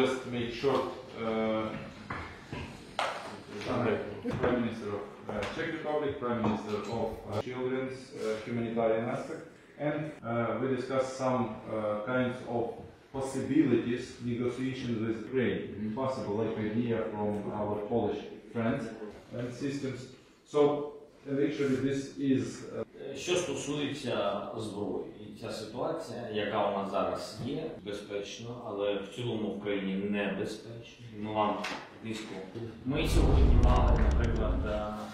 just make short Prime Minister of Czech Republic, Prime Minister of Children's Humanitarian Aspect, and we discussed some kinds of possibilities, negotiations with Ukraine, possible, like an idea from our Polish friends and systems. So, actually, this is... Що стосується зброї, і ця ситуація, яка у нас зараз є, безпечно, але в цілому в країні небезпечно. Ми сьогодні мали, наприклад,